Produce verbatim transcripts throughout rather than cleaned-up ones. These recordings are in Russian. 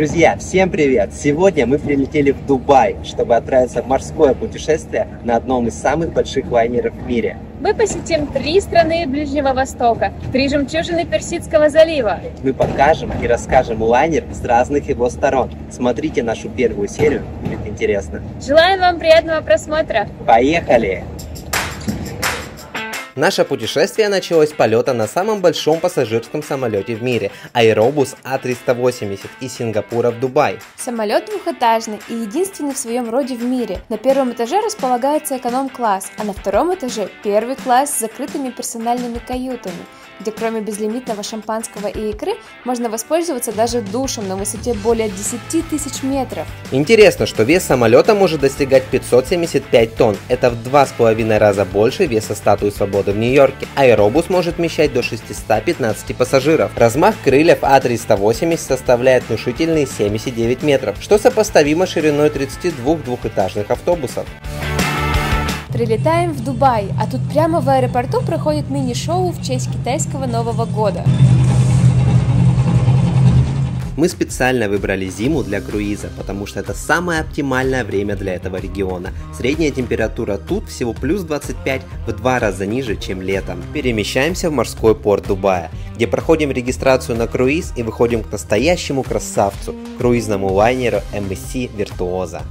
Друзья, всем привет! Сегодня мы прилетели в Дубай, чтобы отправиться в морское путешествие на одном из самых больших лайнеров в мире. Мы посетим три страны Ближнего Востока, три жемчужины Персидского залива. Мы покажем и расскажем лайнер с разных его сторон. Смотрите нашу первую серию, будет интересно. Желаем вам приятного просмотра! Поехали! Наше путешествие началось с полета на самом большом пассажирском самолете в мире – Aérobus А триста восемьдесят из Сингапура в Дубай. Самолет двухэтажный и единственный в своем роде в мире. На первом этаже располагается эконом-класс, а на втором этаже – первый класс с закрытыми персональными каютами, где кроме безлимитного шампанского и икры можно воспользоваться даже душем на высоте более десяти тысяч метров. Интересно, что вес самолета может достигать пятисот семидесяти пяти тонн. Это в два с половиной раза больше веса Статуи Свободы в Нью-Йорке. Аэробус может вмещать до шестисот пятнадцати пассажиров. Размах крыльев А триста восемьдесят составляет внушительные семьдесят девять метров, что сопоставимо с шириной тридцати двух двухэтажных автобусов. Прилетаем в Дубай, а тут прямо в аэропорту проходит мини-шоу в честь китайского Нового года. Мы специально выбрали зиму для круиза, потому что это самое оптимальное время для этого региона. Средняя температура тут всего плюс двадцать пять, в два раза ниже, чем летом. Перемещаемся в морской порт Дубая, где проходим регистрацию на круиз и выходим к настоящему красавцу – круизному лайнеру эм эс си Virtuosa.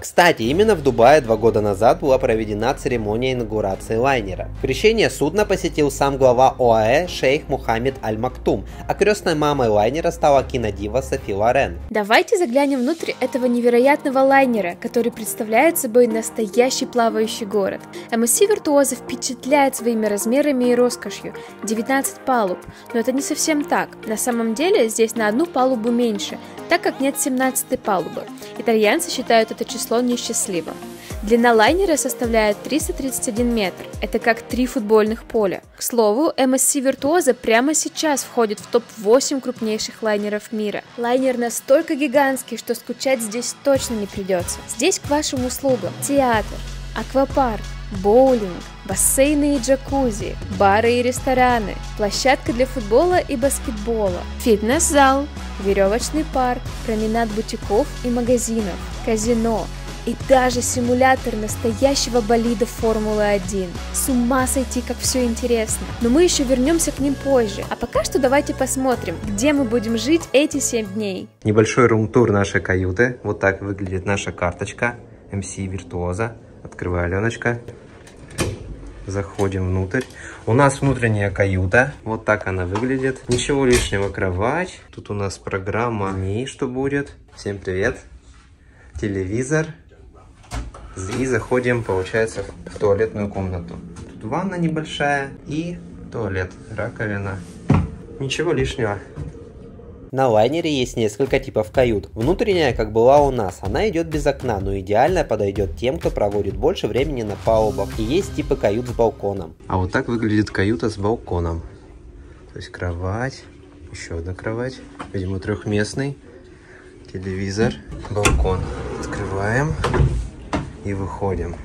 Кстати, именно в Дубае два года назад была проведена церемония инаугурации лайнера. Крещение судна посетил сам глава ОАЭ шейх Мухаммед Аль Мактум, а крестной мамой лайнера стала кинодива Софи Лорен. Давайте заглянем внутрь этого невероятного лайнера, который представляет собой настоящий плавающий город. эм эс си Virtuosa впечатляет своими размерами и роскошью – девятнадцать палуб, но это не совсем так. На самом деле здесь на одну палубу меньше, так как нет семнадцатой палубы. Итальянцы считают это число несчастливым. Длина лайнера составляет триста тридцать один метр, это как три футбольных поля. К слову, эм эс си Virtuosa прямо сейчас входит в топ восемь крупнейших лайнеров мира. Лайнер настолько гигантский, что скучать здесь точно не придется. Здесь к вашим услугам театр, аквапарк, боулинг, бассейны и джакузи, бары и рестораны, площадка для футбола и баскетбола, фитнес-зал, веревочный парк, променад бутиков и магазинов, казино и даже симулятор настоящего болида Формулы один. С ума сойти, как все интересно. Но мы еще вернемся к ним позже. А пока что давайте посмотрим, где мы будем жить эти семь дней. Небольшой рум-тур нашей каюты. Вот так выглядит наша карточка эм эс си Virtuosa. Открываю, Аленочка. Заходим внутрь. У нас внутренняя каюта. Вот так она выглядит. Ничего лишнего, кровать. Тут у нас программа «Дни», что будет. Всем привет. Телевизор. И заходим, получается, в туалетную комнату. Тут ванна небольшая и туалет, раковина. Ничего лишнего. На лайнере есть несколько типов кают. Внутренняя, как была у нас, она идет без окна, но идеально подойдет тем, кто проводит больше времени на палубах. И есть типы кают с балконом. А вот так выглядит каюта с балконом. То есть кровать, еще одна кровать, видимо трехместный, телевизор, балкон. Открываем и выходим.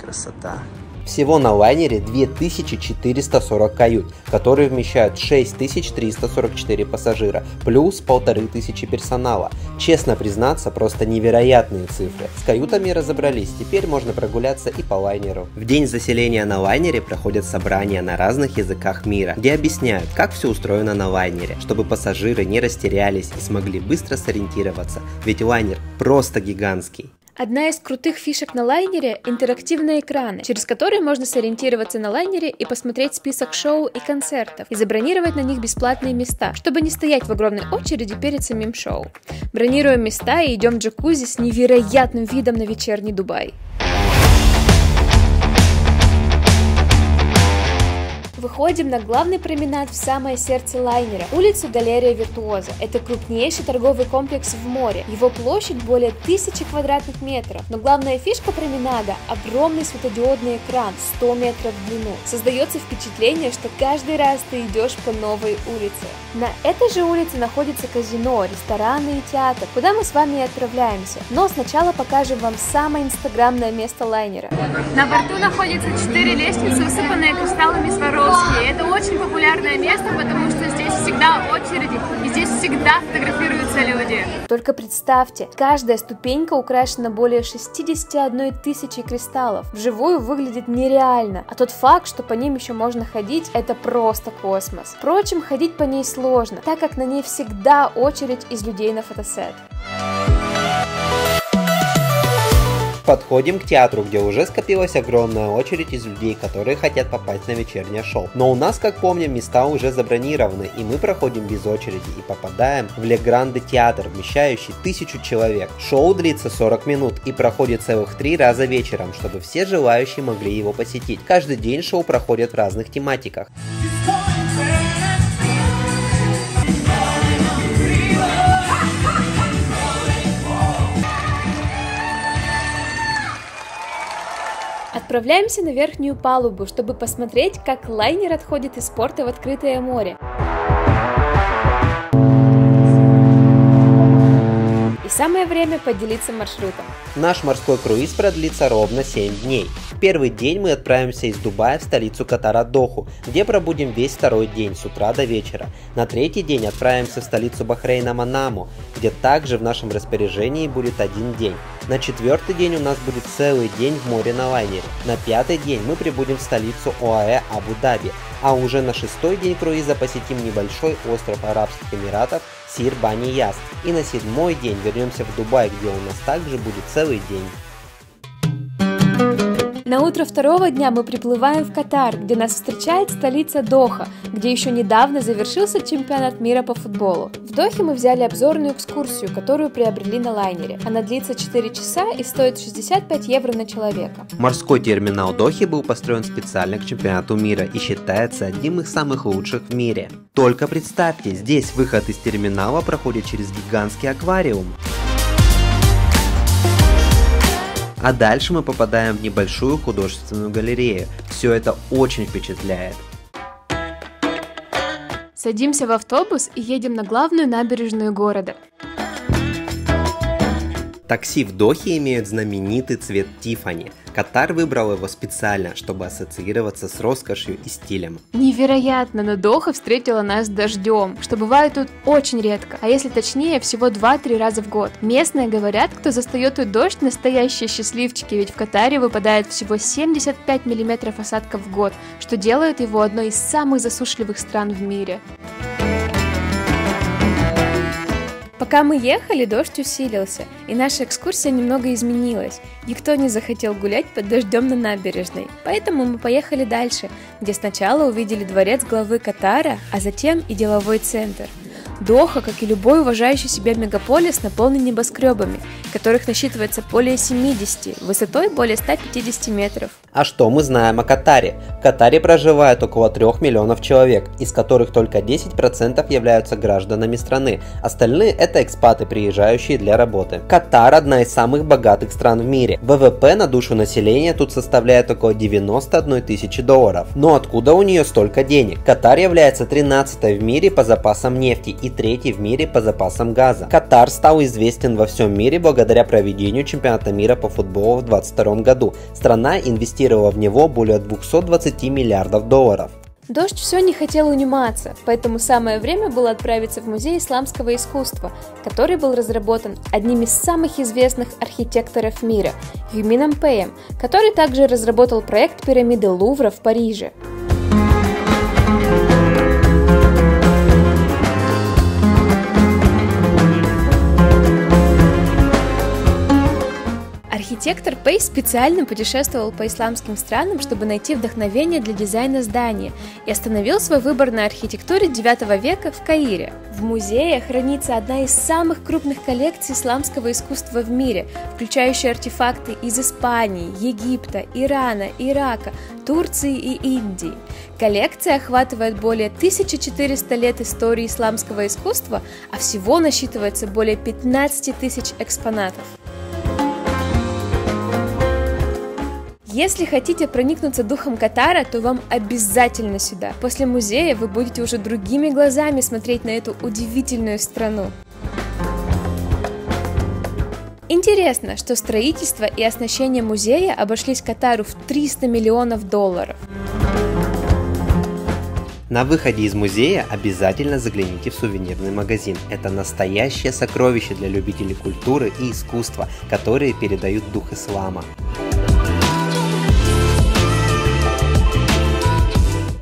Красота. Всего на лайнере две тысячи четыреста сорок кают, которые вмещают шесть тысяч триста сорок четыре пассажира, плюс полторы тысячи персонала. Честно признаться, просто невероятные цифры. С каютами разобрались, теперь можно прогуляться и по лайнеру. В день заселения на лайнере проходят собрания на разных языках мира, где объясняют, как все устроено на лайнере, чтобы пассажиры не растерялись и смогли быстро сориентироваться, ведь лайнер просто гигантский. Одна из крутых фишек на лайнере – интерактивные экраны, через которые можно сориентироваться на лайнере и посмотреть список шоу и концертов, и забронировать на них бесплатные места, чтобы не стоять в огромной очереди перед самим шоу. Бронируем места и идем в джакузи с невероятным видом на вечерний Дубай. Выходим на главный променад в самое сердце лайнера, улицу Галерия Виртуоза. Это крупнейший торговый комплекс в море. Его площадь более тысячи квадратных метров. Но главная фишка променада – огромный светодиодный экран сто метров в длину. Создается впечатление, что каждый раз ты идешь по новой улице. На этой же улице находится казино, рестораны и театр, куда мы с вами и отправляемся. Но сначала покажем вам самое инстаграмное место лайнера. На борту находятся четыре лестницы, усыпанные кристаллами Swarovski. Это очень популярное место, потому что здесь всегда очереди, и здесь всегда фотографируются люди. Только представьте, каждая ступенька украшена более шестидесяти одной тысячи кристаллов. Вживую выглядит нереально, а тот факт, что по ним еще можно ходить, это просто космос. Впрочем, ходить по ней сложно, так как на ней всегда очередь из людей на фотосет. Подходим к театру, где уже скопилась огромная очередь из людей, которые хотят попасть на вечернее шоу. Но у нас, как помним, места уже забронированы, и мы проходим без очереди и попадаем в Легранд театр, вмещающий тысячу человек. Шоу длится сорок минут и проходит целых три раза вечером, чтобы все желающие могли его посетить. Каждый день шоу проходят в разных тематиках. Отправляемся на верхнюю палубу, чтобы посмотреть, как лайнер отходит из порта в открытое море. И самое время поделиться маршрутом. Наш морской круиз продлится ровно семь дней. В первый день мы отправимся из Дубая в столицу Катара Доху, где пробудем весь второй день с утра до вечера. На третий день отправимся в столицу Бахрейна Манаму, где также в нашем распоряжении будет один день. На четвертый день у нас будет целый день в море на лайнере. На пятый день мы прибудем в столицу ОАЭ Абу-Даби, а уже на шестой день круиза посетим небольшой остров Арабских Эмиратов Сир-Бани-Яс. И на седьмой день вернемся в Дубай, где у нас также будет целый день. На утро второго дня мы приплываем в Катар, где нас встречает столица Доха, где еще недавно завершился чемпионат мира по футболу. В Дохе мы взяли обзорную экскурсию, которую приобрели на лайнере. Она длится четыре часа и стоит шестьдесят пять евро на человека. Морской терминал Дохи был построен специально к чемпионату мира и считается одним из самых лучших в мире. Только представьте, здесь выход из терминала проходит через гигантский аквариум. А дальше мы попадаем в небольшую художественную галерею. Все это очень впечатляет. Садимся в автобус и едем на главную набережную города. Такси в Дохе имеют знаменитый цвет Тиффани. Катар выбрал его специально, чтобы ассоциироваться с роскошью и стилем. Невероятно, но Доха встретила нас дождем, что бывает тут очень редко, а если точнее, всего два-три раза в год. Местные говорят, кто застает тут дождь, настоящие счастливчики, ведь в Катаре выпадает всего семьдесят пять миллиметров осадков в год, что делает его одной из самых засушливых стран в мире. Пока мы ехали, дождь усилился, и наша экскурсия немного изменилась. Никто не захотел гулять под дождем на набережной, поэтому мы поехали дальше, где сначала увидели дворец главы Катара, а затем и деловой центр. Доха, как и любой уважающий себя мегаполис, наполнен небоскребами, которых насчитывается более семидесяти, высотой более ста пятидесяти метров. А что мы знаем о Катаре? В Катаре проживает около трёх миллионов человек, из которых только десять процентов являются гражданами страны, остальные это экспаты, приезжающие для работы. Катар – одна из самых богатых стран в мире. ВВП на душу населения тут составляет около девяноста одной тысячи долларов. Но откуда у нее столько денег? Катар является тринадцатой в мире по запасам нефти и третий в мире по запасам газа. Катар стал известен во всем мире благодаря проведению чемпионата мира по футболу в две тысячи двадцать втором году. Страна инвестировала в него более двухсот двадцати миллиардов долларов. Дождь все не хотел униматься, поэтому самое время было отправиться в Музей Исламского Искусства, который был разработан одним из самых известных архитекторов мира, Юймином Пеем, который также разработал проект пирамиды Лувра в Париже. Архитектор Пей специально путешествовал по исламским странам, чтобы найти вдохновение для дизайна здания, и остановил свой выбор на архитектуре девятого века в Каире. В музее хранится одна из самых крупных коллекций исламского искусства в мире, включающая артефакты из Испании, Египта, Ирана, Ирака, Турции и Индии. Коллекция охватывает более тысячи четырёхсот лет истории исламского искусства, а всего насчитывается более пятнадцати тысяч экспонатов. Если хотите проникнуться духом Катара, то вам обязательно сюда. После музея вы будете уже другими глазами смотреть на эту удивительную страну. Интересно, что строительство и оснащение музея обошлись Катару в триста миллионов долларов. На выходе из музея обязательно загляните в сувенирный магазин. Это настоящее сокровище для любителей культуры и искусства, которые передают дух ислама.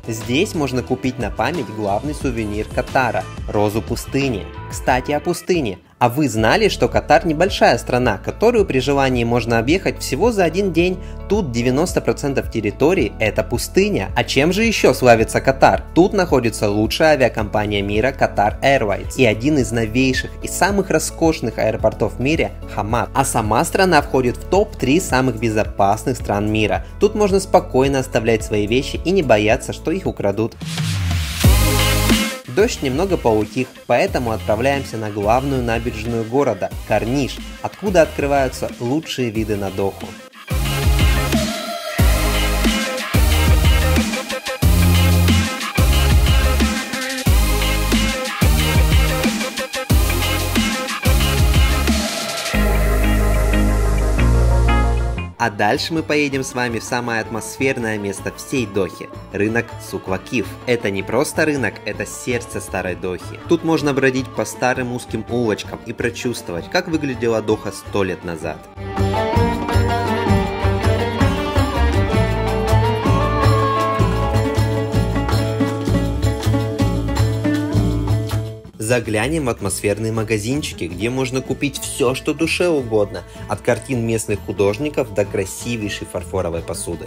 Здесь можно купить на память главный сувенир Катара – розу пустыни. Кстати, о пустыне. А вы знали, что Катар – небольшая страна, которую при желании можно объехать всего за один день? Тут девяносто процентов территории – это пустыня. А чем же еще славится Катар? Тут находится лучшая авиакомпания мира Qatar Airways и один из новейших и самых роскошных аэропортов в мире – Хамад. А сама страна входит в топ три самых безопасных стран мира. Тут можно спокойно оставлять свои вещи и не бояться, что их украдут. Дождь немного поутих, поэтому отправляемся на главную набережную города – Корниш, откуда открываются лучшие виды на Доху. А дальше мы поедем с вами в самое атмосферное место всей Дохи – рынок Сук-Вакиф. Это не просто рынок, это сердце старой Дохи. Тут можно бродить по старым узким улочкам и прочувствовать, как выглядела Доха сто лет назад. Заглянем в атмосферные магазинчики, где можно купить все, что душе угодно, от картин местных художников до красивейшей фарфоровой посуды.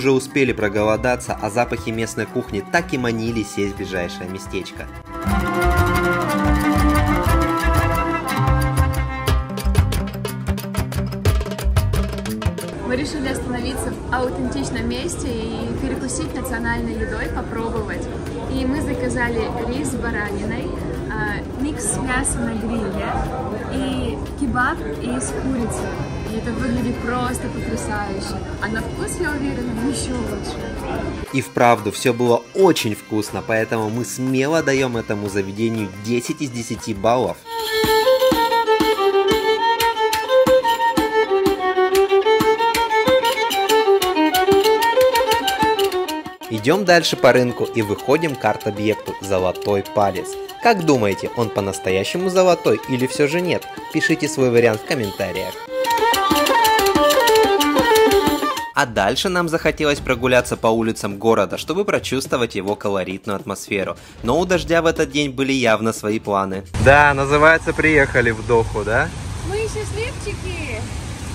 Уже успели проголодаться, а запахи местной кухни так и манили сесть в ближайшее местечко. Мы решили остановиться в аутентичном месте и перекусить национальной едой, попробовать. И мы заказали рис с бараниной, микс мяса на гриле и кебаб из курицы. И это выглядит просто потрясающе. А на вкус, я уверена, еще лучше. И вправду, все было очень вкусно, поэтому мы смело даем этому заведению десять из десяти баллов. Идем дальше по рынку и выходим к арт-объекту «Золотой палец». Как думаете, он по-настоящему золотой или все же нет? Пишите свой вариант в комментариях. А дальше нам захотелось прогуляться по улицам города, чтобы прочувствовать его колоритную атмосферу. Но у дождя в этот день были явно свои планы. Да, называется, приехали в Доху, да? Мы счастливчики!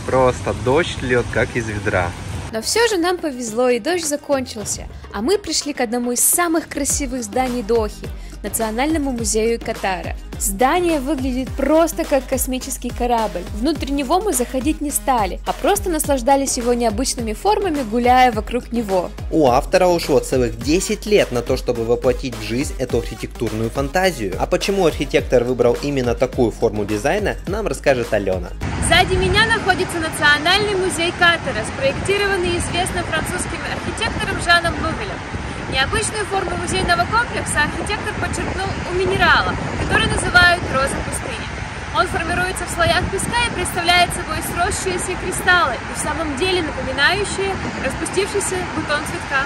Просто дождь льет как из ведра. Но все же нам повезло, и дождь закончился. А мы пришли к одному из самых красивых зданий Дохи – Национальному музею Катара. Здание выглядит просто как космический корабль. Внутрь него мы заходить не стали, а просто наслаждались его необычными формами, гуляя вокруг него. У автора ушло целых десять лет на то, чтобы воплотить в жизнь эту архитектурную фантазию. А почему архитектор выбрал именно такую форму дизайна, нам расскажет Алена. Сзади меня находится Национальный музей Катара, спроектированный известным французским архитектором Жаном Нувелем. Необычную форму музейного комплекса архитектор подчеркнул у минерала, который называют роза пустыни. Он формируется в слоях песка и представляет собой сросшиеся кристаллы, и в самом деле напоминающие распустившийся бутон цветка.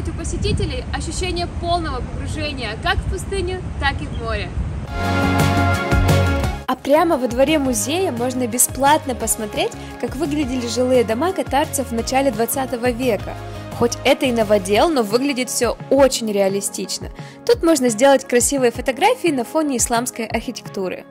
вызвать у посетителей ощущение полного погружения как в пустыню, так и в море. А прямо во дворе музея можно бесплатно посмотреть, как выглядели жилые дома катарцев в начале двадцатого века. Хоть это и новодел, но выглядит все очень реалистично. Тут можно сделать красивые фотографии на фоне исламской архитектуры.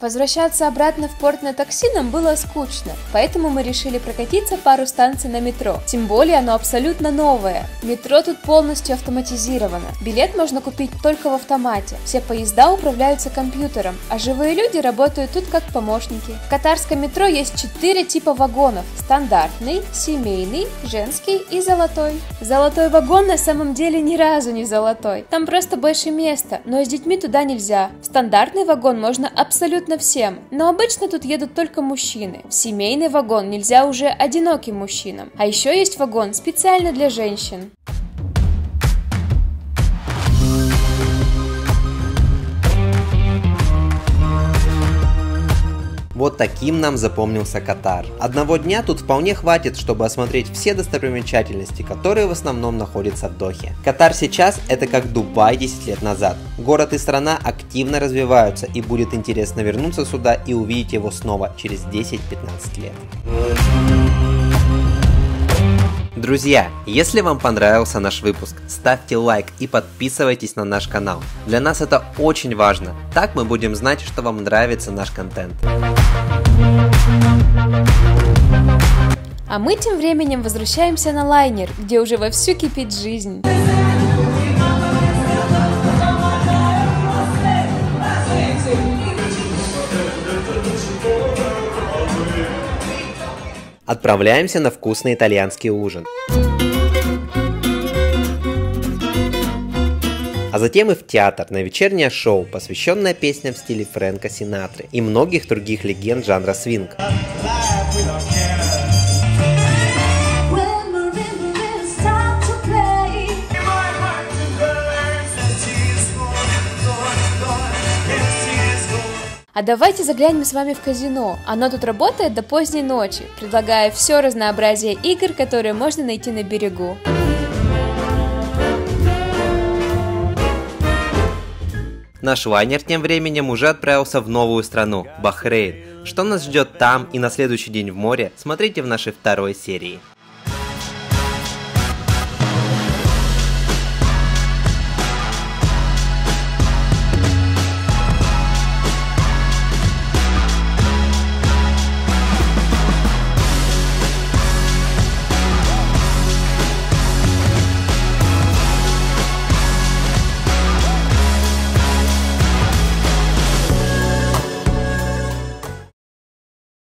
Возвращаться обратно в порт на такси нам было скучно, поэтому мы решили прокатиться пару станций на метро, тем более оно абсолютно новое. Метро тут полностью автоматизировано, билет можно купить только в автомате, все поезда управляются компьютером, а живые люди работают тут как помощники. В катарском метро есть четыре типа вагонов – стандартный, семейный, женский и золотой. Золотой вагон на самом деле ни разу не золотой, там просто больше места, но с детьми туда нельзя. В стандартный вагон можно абсолютно всем, но обычно тут едут только мужчины. В семейный вагон нельзя уже одиноким мужчинам. А еще есть вагон специально для женщин. Вот таким нам запомнился Катар. Одного дня тут вполне хватит, чтобы осмотреть все достопримечательности, которые в основном находятся в Дохе. Катар сейчас это как Дубай десять лет назад. Город и страна активно развиваются, и будет интересно вернуться сюда и увидеть его снова через десять-пятнадцать лет. Друзья, если вам понравился наш выпуск, ставьте лайк и подписывайтесь на наш канал. Для нас это очень важно, так мы будем знать, что вам нравится наш контент. А мы тем временем возвращаемся на лайнер, где уже вовсю кипит жизнь. Отправляемся на вкусный итальянский ужин. А затем и в театр на вечернее шоу, посвященное песням в стиле Фрэнка Синатры и многих других легенд жанра свинг. А давайте заглянем с вами в казино, оно тут работает до поздней ночи, предлагая все разнообразие игр, которые можно найти на берегу. Наш лайнер тем временем уже отправился в новую страну, Бахрейн. Что нас ждет там и на следующий день в море, смотрите в нашей второй серии.